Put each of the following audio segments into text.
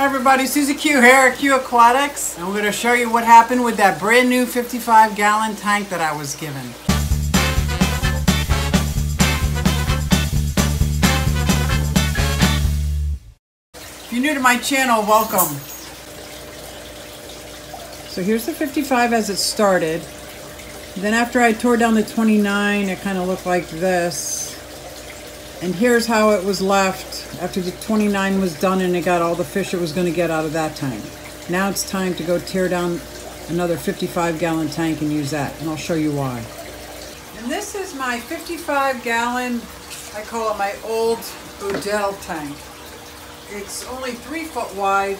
Hi everybody, Susie Q here at Q Aquatics, and we're going to show you what happened with that brand new 55-gallon tank that I was given. If you're new to my channel, welcome. So here's the 55 as it started. Then after I tore down the 29, it kind of looked like this. And here's how it was left after the 29 was done and it got all the fish it was going to get out of that tank. Now it's time to go tear down another 55-gallon tank and use that, and I'll show you why. And this is my 55-gallon, I call it my old Odell tank. It's only 3 foot wide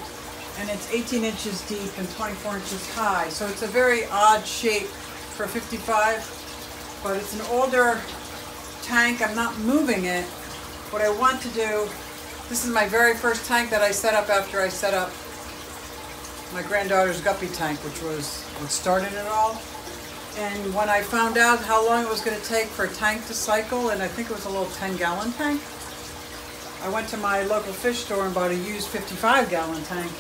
and it's 18 inches deep and 24 inches high. So it's a very odd shape for 55, but it's an older tank. I'm not moving it. What I want to do, this is my very first tank that I set up after I set up my granddaughter's guppy tank, which was what started it all. And when I found out how long it was going to take for a tank to cycle, and I think it was a little 10-gallon tank, I went to my local fish store and bought a used 55-gallon tank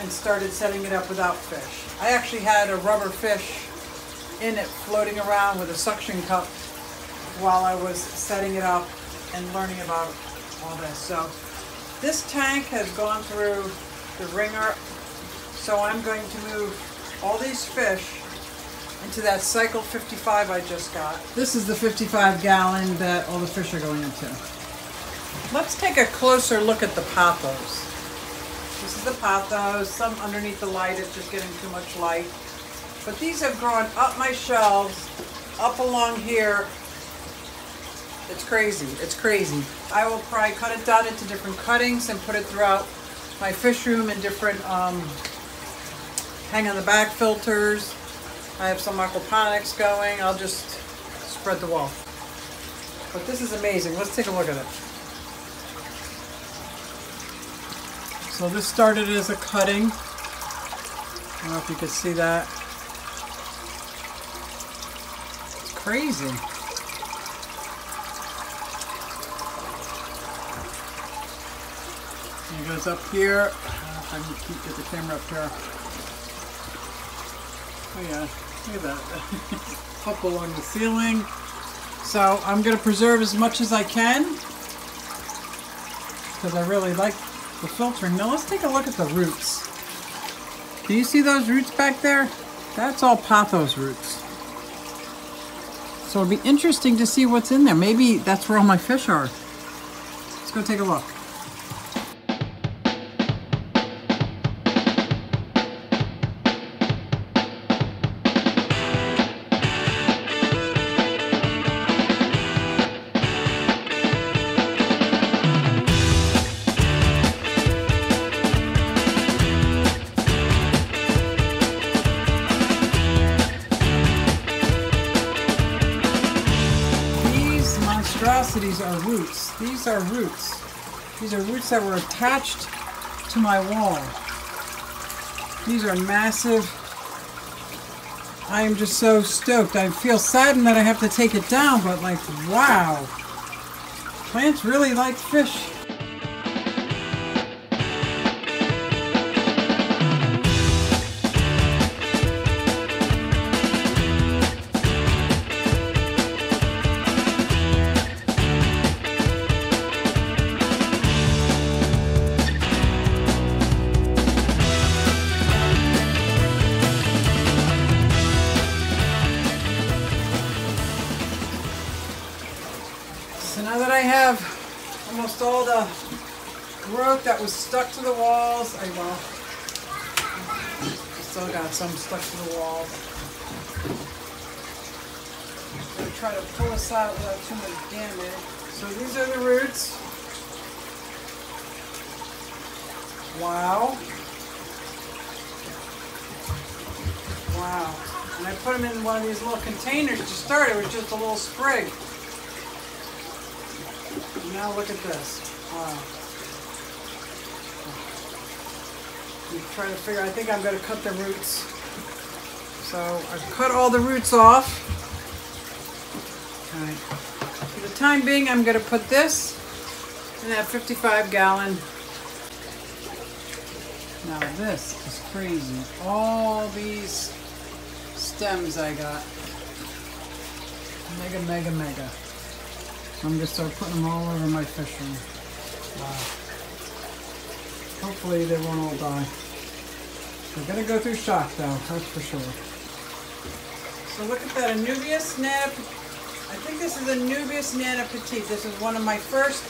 and started setting it up without fish. I actually had a rubber fish in it floating around with a suction cup while I was setting it up and learning about all this. So this tank has gone through the ringer. So I'm going to move all these fish into that cycle 55 I just got. This is the 55-gallon that all the fish are going into. Let's take a closer look at the pothos. This is the pothos, some underneath the light, it's just getting too much light. But these have grown up my shelves, up along here. It's crazy, it's crazy. I will probably cut it down into different cuttings and put it throughout my fish room in different hang on the back filters. I have some aquaponics going. I'll just spread the wealth. But this is amazing. Let's take a look at it. So this started as a cutting. I don't know if you could see that. It's crazy. It goes up here. I don't know if I can get the camera up here. Oh yeah, look at that. Up along the ceiling. So I'm going to preserve as much as I can because I really like the filtering. Now let's take a look at the roots. Do you see those roots back there? That's all pothos roots. So it'll be interesting to see what's in there. Maybe that's where all my fish are. Let's go take a look. Are roots. These are roots. These are roots that were attached to my wall. These are massive. I am just so stoked. I feel saddened that I have to take it down, but like, wow. Plants really like fish. Almost all the growth that was stuck to the walls. Well, still got some stuck to the walls. I try to pull this out without too much damage. So these are the roots. Wow. Wow. And I put them in one of these little containers to start. It was just a little sprig. Now look at this. Wow. I'm trying to figure, I think I'm going to cut the roots. So I've cut all the roots off. All right. For the time being, I'm going to put this in that 55-gallon. Now this is crazy. All these stems I got. Mega, mega, mega. I'm gonna start putting them all over my fish room. Wow. Hopefully they won't all die. They're gonna go through shock though, that's for sure. So look at that Anubias Nanopetite. I think this is Anubias Nanopetite. This is one of my first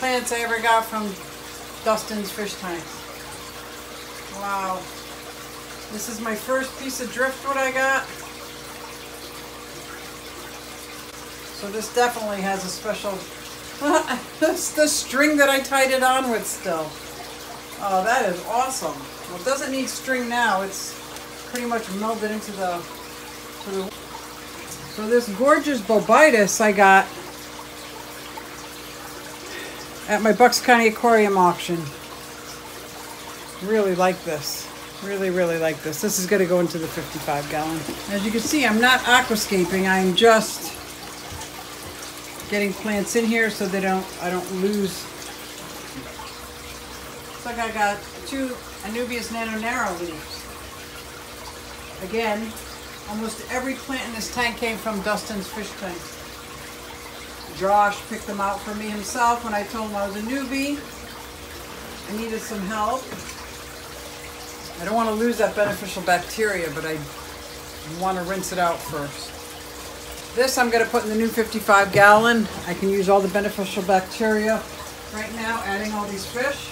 plants I ever got from Dustin's fish tanks. Wow. This is my first piece of driftwood I got. So this definitely has a special, that's the string that I tied it on with still. Oh, that is awesome. Well, it doesn't need string now. It's pretty much melded into the, So this gorgeous Bobitis I got at my Bucks County Aquarium auction. Really like this. Really, really like this. This is gonna go into the 55 gallon. As you can see, I'm not aquascaping. I'm just getting plants in here so they don't, I don't lose. Looks like I got two Anubias Nano Narrow leaves. Again, almost every plant in this tank came from Dustin's fish tank. Josh picked them out for me himself when I told him I was a newbie. I needed some help. I don't want to lose that beneficial bacteria, but I want to rinse it out first. This I'm going to put in the new 55 gallon. I can use all the beneficial bacteria right now, adding all these fish.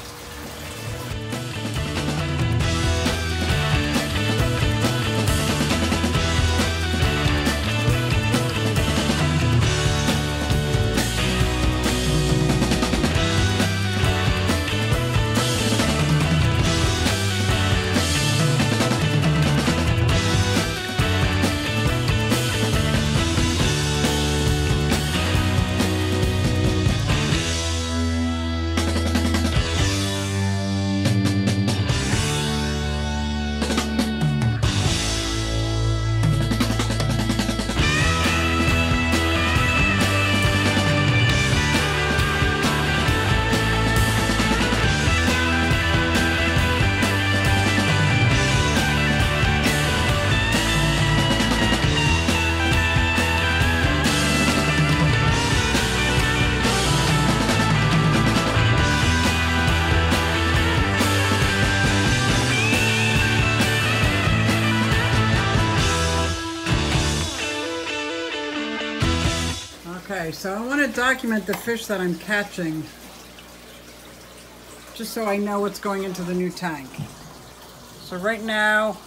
So I want to document the fish that I'm catching, just so I know what's going into the new tank. So right now,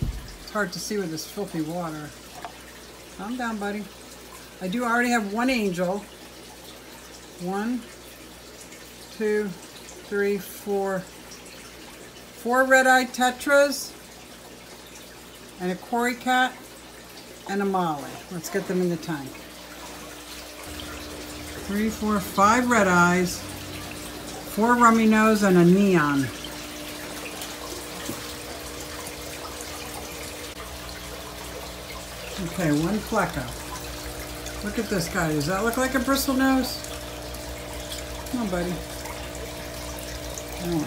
it's hard to see with this filthy water. Calm down, buddy. I do already have one angel. 1, 2, 3, 4. 4 Red Eye Tetras, and a quarry cat, and a molly. Let's get them in the tank. 3, 4, 5 Red Eyes, 4 Rummynose, and a Neon. Okay, 1 Pleco. Look at this guy. Does that look like a Bristlenose? Come on, buddy. Come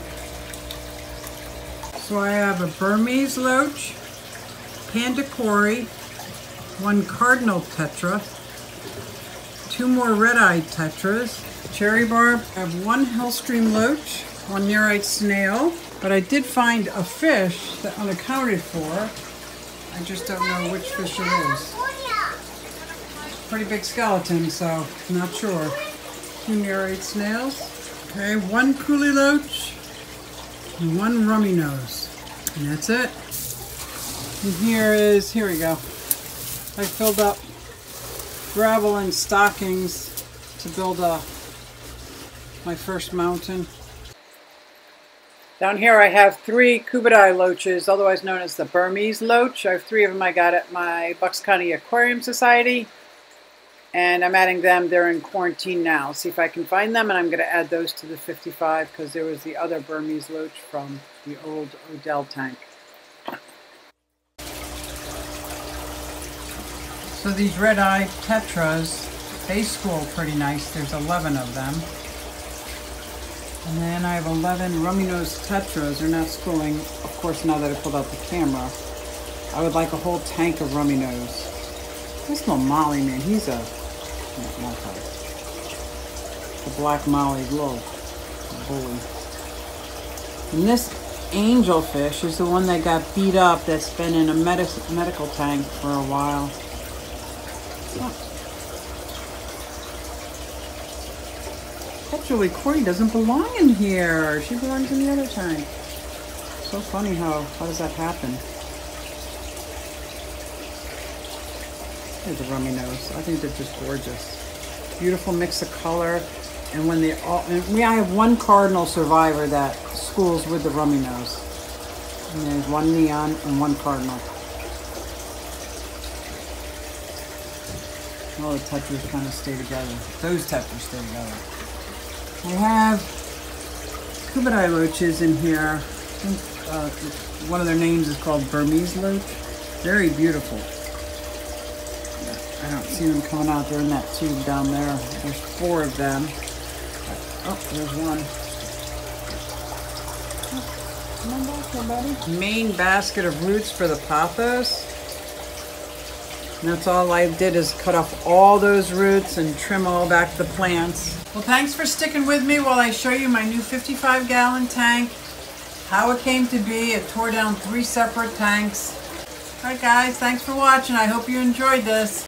on. So I have a Burmese Loach, Panda Quarry, 1 Cardinal Tetra, 2 more Red Eye Tetras, Cherry Barb. I have 1 Hillstream Loach, 1 Nearite Snail, but I did find a fish that unaccounted for. I just don't know which fish it is. It's a pretty big skeleton, so I'm not sure. 2 Nearite Snails. Okay, 1 Coolie Loach, and 1 Rummynose. And that's it. And here is, here we go. I filled up gravel and stockings to build my first mountain. Down here I have 3 Kubotai loaches, otherwise known as the Burmese loach. I have 3 of them I got at my Bucks County Aquarium Society, and I'm adding them. They're in quarantine now. See if I can find them, and I'm going to add those to the 55 because there was the other Burmese loach from the old Odell tank. So these Red Eye Tetras, they school pretty nice. There's 11 of them. And then I have 11 Rummynose Tetras. They're not schooling. Of course, now that I pulled out the camera, I would like a whole tank of Rummynose. This little Molly, man, he's a... The black Molly glow. Bully. And this angelfish is the one that got beat up that's been in a medical tank for a while. Yeah. Actually, Corey doesn't belong in here. She belongs in the other tank. So funny how does that happen? There's a Rummynose. I think they're just gorgeous. Beautiful mix of color. And when they all, I have one Cardinal survivor that schools with the Rummynose. And there's one Neon and one Cardinal. All the Tetras kind of stay together. Those Tetras stay together. I have Kubotai loaches in here. I think one of their names is called Burmese Loach. Very beautiful. I don't see them coming out. They're in that tube down there. There's four of them. Oh, there's one. Come on back here, buddy. Main basket of roots for the Pothos. And that's all I did is cut off all those roots and trim all back the plants. Well, thanks for sticking with me while I show you my new 55-gallon tank, how it came to be. It tore down 3 separate tanks. All right, guys, thanks for watching. I hope you enjoyed this.